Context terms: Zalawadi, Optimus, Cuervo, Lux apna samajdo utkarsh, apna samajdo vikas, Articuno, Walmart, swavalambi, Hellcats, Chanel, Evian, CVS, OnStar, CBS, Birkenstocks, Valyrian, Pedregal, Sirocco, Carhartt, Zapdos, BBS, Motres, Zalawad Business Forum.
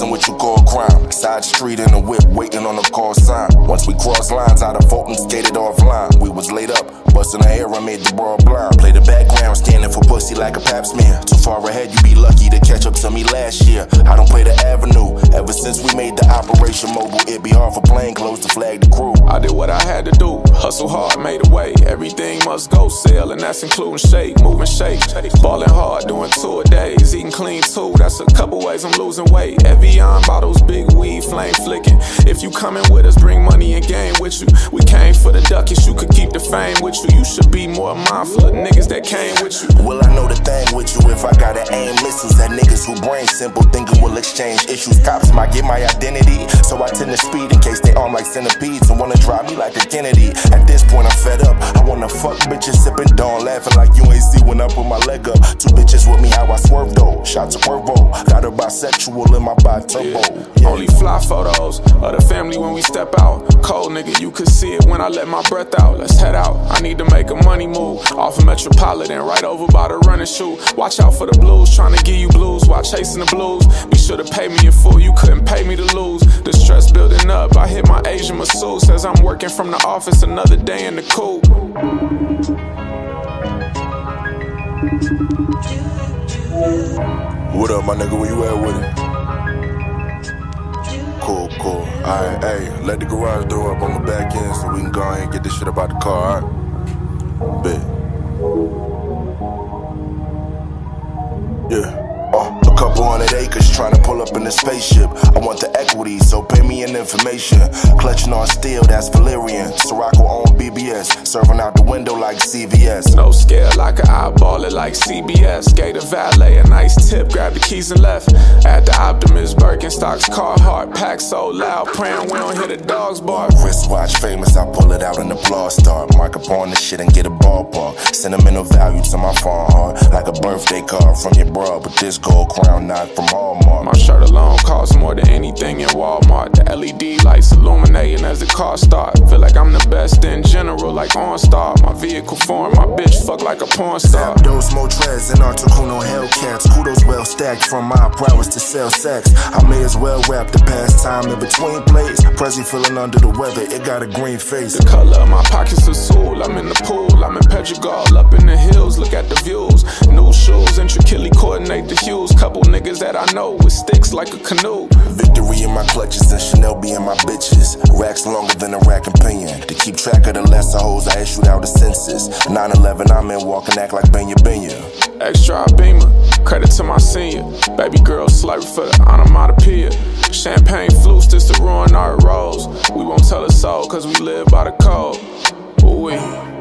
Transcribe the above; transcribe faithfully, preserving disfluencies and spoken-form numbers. Blasting with your gold crime. Side street in a whip, waiting on the call sign. Once we crossed lines, out of Fulton skated offline. We was laid up, busting the air, I made the ball blind. Play the background, standing for pussy like a pap smear. Too far ahead, you be lucky to catch up to me last year. I don't play the avenue, ever since we made the Operation Mobile. It be hard for plain clothes to flag the crew. I did what I had to do, hustle hard, made a way. Everything must go sell, and that's including shake, moving shake. Ballin' hard, doing tour days, eating clean too. That's a couple ways I'm losing weight. Evian bottles, big weed, flame flicking. If you coming with us, bring money and game with you. We came for the ducats, you could keep the fame with you. You should be more mindful of niggas that came with you. Well, I know the thing with you, if I gotta aim, listens at niggas who brain simple, thinking we'll exchange issues. Cops might get my identity, so I tend to speed in case they arm like centipedes and wanna drive me like a Kennedy. At this point, I'm fed up. I wanna fuck bitches, sipping dawn, laughing like you ain't see when I put my leg up. Two bitches with me, how I swerve though. Shots of Cuervo, got her bisexual in my bi-turbo. Yeah. Only fly photos of the family when we step out. Cold nigga, you could see it when I let my breath out. Let's head out. I need to make a money move off of Metropolitan, right over by the running shoe. Watch out for the blues, trying to give you blues while chasing the blues. Be sure to pay me in full, you couldn't pay me to lose. The stress building up, I hit my Asian masseuse. Says I'm working from the office, another day in the coupe. What up, my nigga? Where you at with it? Cool, cool. Alright, hey, let the garage door up on the back end so we can go ahead and get this shit about the car, alright? Bet. Yeah. Oh, a couple hundred acres trying to pull up in a spaceship. I want the equity, so pay me in information. Clutching on steel, that's Valyrian. Sirocco on B B S, serving out the window like C V S. No scale, like an eyeball it like C B S. Gave the valet a nice tip, grabbed the keys and left. At the Optimus, Birkenstocks, Carhartt, packed so loud, praying we don't hear the dogs bark. Wristwatch famous, I pull it out in the blog start. Mark up on this shit and get a ballpark. Sentimental value to my farm heart, like a birthday card from your bro, but this gold crown not from Hallmark. My shirt alone costs more than anything in Walmart. The L E D lights illuminating as the car start. Feel like I'm the best in general, like OnStar. My vehicle foreign, my bitch fuck like a porn star. Zapdos, Motres, and Articuno, Hellcats. Kudos well stacked from my prowess to sell sex. I may as well wrap the past time in between plays. Prezi feeling under the weather, it got a green face. The color of my pockets are soul. I'm in the pool, I'm in Pedregal, up in the hills. Look at the views, new shoes, intricately coordinate the hues. Couple niggas that I know with sticks like a canoe. Victory in my clutches and Chanel be in my bitches. Racks longer than a rack and pinion. To keep track of the lesser hoes, I issued out a census. nine eleven, I'm in walk and act like Benya Benya. Extra beamer, credit to my senior. Baby girl slurp for the onomatopoeia. Champagne flutes just to ruin our roles. We won't tell a soul cause we live by the code. Ooh-wee.